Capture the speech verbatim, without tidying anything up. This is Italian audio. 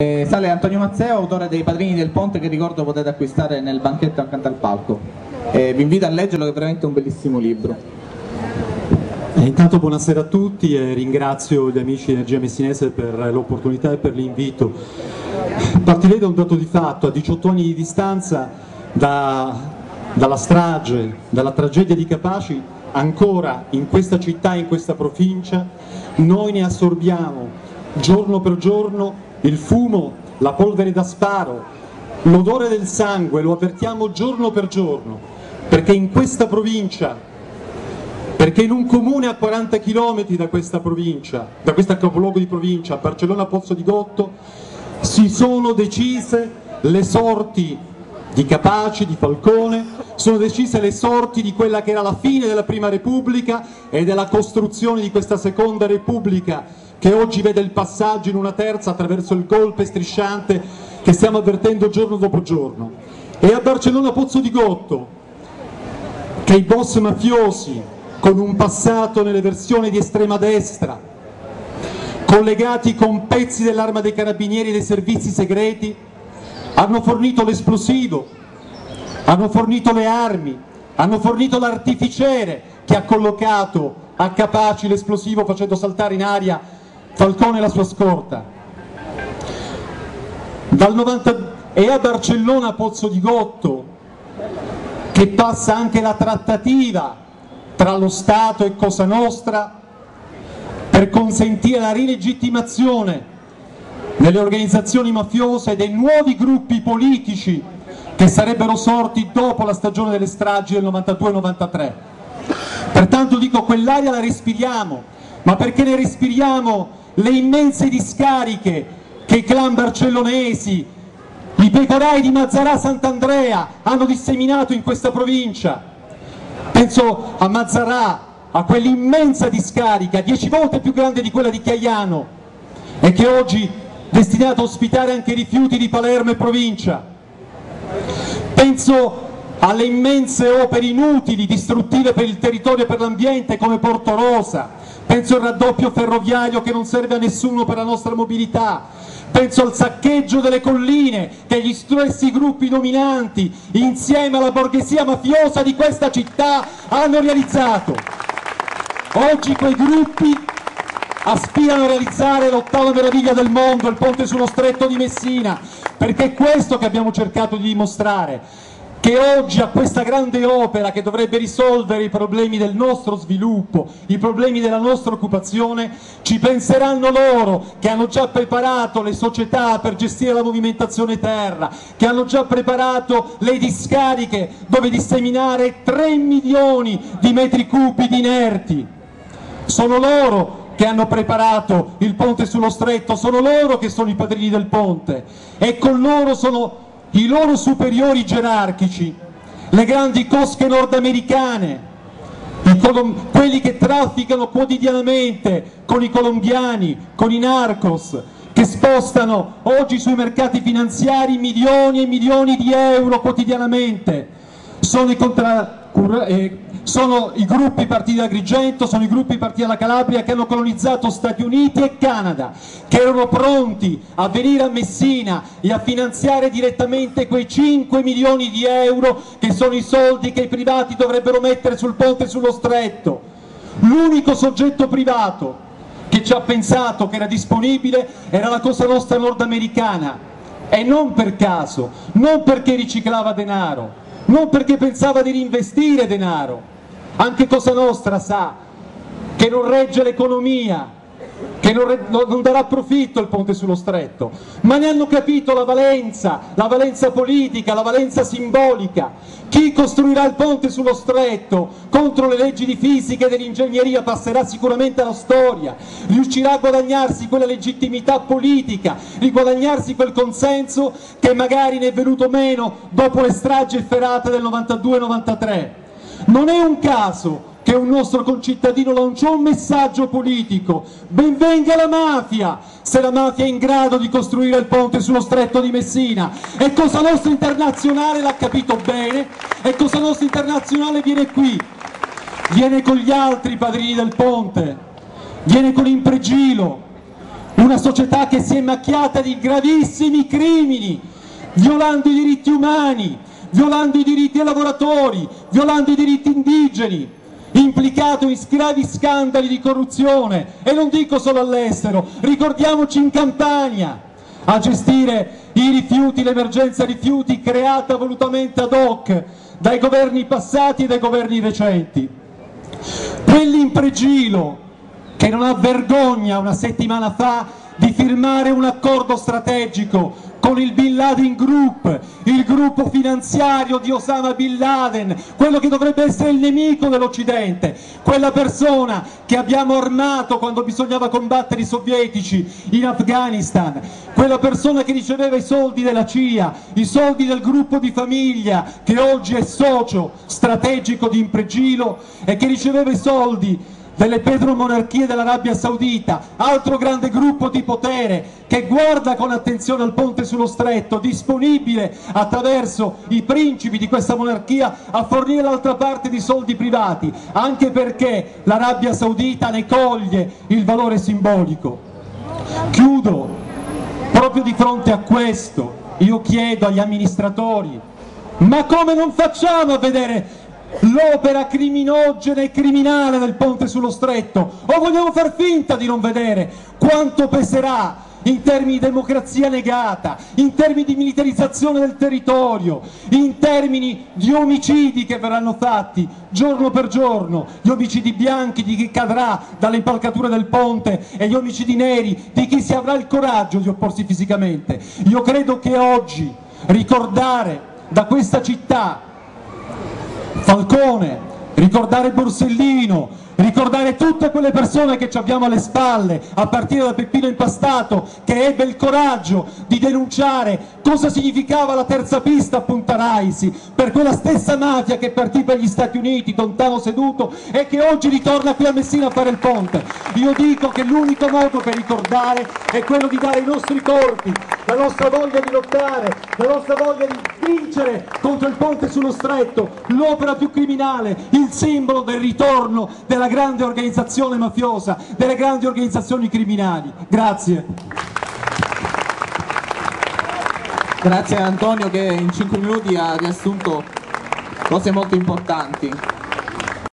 Eh, sale Antonio Mazzeo, autore dei Padrini del Ponte, che ricordo potete acquistare nel banchetto accanto al palco. Eh, vi invito a leggerlo, che è veramente un bellissimo libro. E intanto buonasera a tutti e ringrazio gli amici di Energia Messinese per l'opportunità e per l'invito. Partirei da un dato di fatto: a diciotto anni di distanza da, dalla strage, dalla tragedia di Capaci, ancora in questa città, in questa provincia, noi ne assorbiamo giorno per giorno il fumo, la polvere da sparo, l'odore del sangue, lo avvertiamo giorno per giorno, perché in questa provincia, perché in un comune a quaranta chilometri da questa provincia, da questo capoluogo di provincia, Barcellona Pozzo di Gotto, si sono decise le sorti di Capaci, di Falcone, sono decise le sorti di quella che era la fine della Prima Repubblica e della costruzione di questa Seconda Repubblica, che oggi vede il passaggio in una terza attraverso il golpe strisciante che stiamo avvertendo giorno dopo giorno. E a Barcellona Pozzo di Gotto, che i boss mafiosi, con un passato nelle versioni di estrema destra, collegati con pezzi dell'arma dei carabinieri e dei servizi segreti, hanno fornito l'esplosivo, hanno fornito le armi, hanno fornito l'artificiere che ha collocato a Capaci l'esplosivo, facendo saltare in aria Falcone e la sua scorta. Dal novanta... E a Barcellona Pozzo di Gotto che passa anche la trattativa tra lo Stato e Cosa Nostra per consentire la rilegittimazione delle organizzazioni mafiose e dei nuovi gruppi politici che sarebbero sorti dopo la stagione delle stragi del novantadue novantatré. Pertanto dico, quell'aria la respiriamo, ma perché ne respiriamo le immense discariche che i clan barcellonesi, i pecorai di Mazzarà-Sant'Andrea hanno disseminato in questa provincia. Penso a Mazzarà, a quell'immensa discarica, dieci volte più grande di quella di Chiaiano, e che oggi è destinata a ospitare anche i rifiuti di Palermo e provincia. Penso alle immense opere inutili, distruttive per il territorio e per l'ambiente, come Porto Rosa. Penso al raddoppio ferroviario che non serve a nessuno per la nostra mobilità. Penso al saccheggio delle colline che gli stessi gruppi dominanti, insieme alla borghesia mafiosa di questa città, hanno realizzato. Oggi quei gruppi aspirano a realizzare l'ottava meraviglia del mondo, il ponte sullo stretto di Messina, perché è questo che abbiamo cercato di dimostrare, che oggi a questa grande opera che dovrebbe risolvere i problemi del nostro sviluppo, i problemi della nostra occupazione, ci penseranno loro, che hanno già preparato le società per gestire la movimentazione terra, che hanno già preparato le discariche dove disseminare tre milioni di metri cubi di inerti. Sono loro che hanno preparato il ponte sullo stretto, sono loro che sono i padrini del ponte, e con loro sono i loro superiori gerarchici, le grandi cosche nordamericane, quelli che trafficano quotidianamente con i colombiani, con i narcos, che spostano oggi sui mercati finanziari milioni e milioni di euro quotidianamente. Sono i, contra... eh, sono i gruppi partiti da Agrigento, sono i gruppi partiti dalla Calabria che hanno colonizzato Stati Uniti e Canada, che erano pronti a venire a Messina e a finanziare direttamente quei cinque milioni di euro che sono i soldi che i privati dovrebbero mettere sul ponte sullo stretto. L'unico soggetto privato che ci ha pensato, che era disponibile, era la Cosa Nostra nordamericana, e non per caso, non perché riciclava denaro, non perché pensava di reinvestire denaro. Anche Cosa Nostra sa che non regge l'economia, che non, re non darà profitto il ponte sullo stretto, ma ne hanno capito la valenza, la valenza politica, la valenza simbolica. Chi costruirà il ponte sullo stretto contro le leggi di fisica e dell'ingegneria passerà sicuramente alla storia, riuscirà a guadagnarsi quella legittimità politica, riguadagnarsi quel consenso che magari ne è venuto meno dopo le stragi efferate del novantadue novantatré. Non è un caso che un nostro concittadino lanciò un messaggio politico: ben venga la mafia, se la mafia è in grado di costruire il ponte sullo stretto di Messina. E Cosa Nostra Internazionale l'ha capito bene, e Cosa Nostra Internazionale viene qui, viene con gli altri padrini del ponte, viene con Impregilo, una società che si è macchiata di gravissimi crimini, violando i diritti umani, violando i diritti dei lavoratori, violando i diritti indigeni, implicato in gravi scandali di corruzione, e non dico solo all'estero, ricordiamoci in Campania, a gestire i rifiuti, l'emergenza rifiuti creata volutamente ad hoc dai governi passati e dai governi recenti. Quell'Impregilo che non ha vergogna una settimana fa di firmare un accordo strategico con il Bin Laden Group, il gruppo finanziario di Osama Bin Laden, quello che dovrebbe essere il nemico dell'Occidente, quella persona che abbiamo armato quando bisognava combattere i sovietici in Afghanistan, quella persona che riceveva i soldi della C I A, i soldi del gruppo di famiglia che oggi è socio strategico di Impregilo e che riceveva i soldi delle petromonarchie dell'Arabia Saudita, altro grande gruppo di potere che guarda con attenzione al ponte sullo stretto, disponibile attraverso i principi di questa monarchia a fornire l'altra parte di soldi privati, anche perché l'Arabia Saudita ne coglie il valore simbolico. Chiudo, proprio di fronte a questo io chiedo agli amministratori, ma come non facciamo a vedere l'opera criminogena e criminale del ponte sullo stretto, o vogliamo far finta di non vedere quanto peserà in termini di democrazia negata, in termini di militarizzazione del territorio, in termini di omicidi che verranno fatti giorno per giorno, gli omicidi bianchi di chi cadrà dalle impalcature del ponte e gli omicidi neri di chi si avrà il coraggio di opporsi fisicamente. Io credo che oggi ricordare da questa città Falcone, ricordare Borsellino, ricordare tutte quelle persone che ci abbiamo alle spalle, a partire da Peppino Impastato, che ebbe il coraggio di denunciare cosa significava la terza pista a Punta Raisi per quella stessa mafia che partì per gli Stati Uniti con Tano seduto e che oggi ritorna qui a Messina a fare il ponte. Io dico che l'unico modo per ricordare è quello di dare i nostri corpi, la nostra voglia di lottare, la nostra voglia di vincere contro il ponte sullo stretto, l'opera più criminale, il simbolo del ritorno della grande organizzazione mafiosa, delle grandi organizzazioni criminali. Grazie. Grazie a Antonio che in cinque minuti ha riassunto cose molto importanti.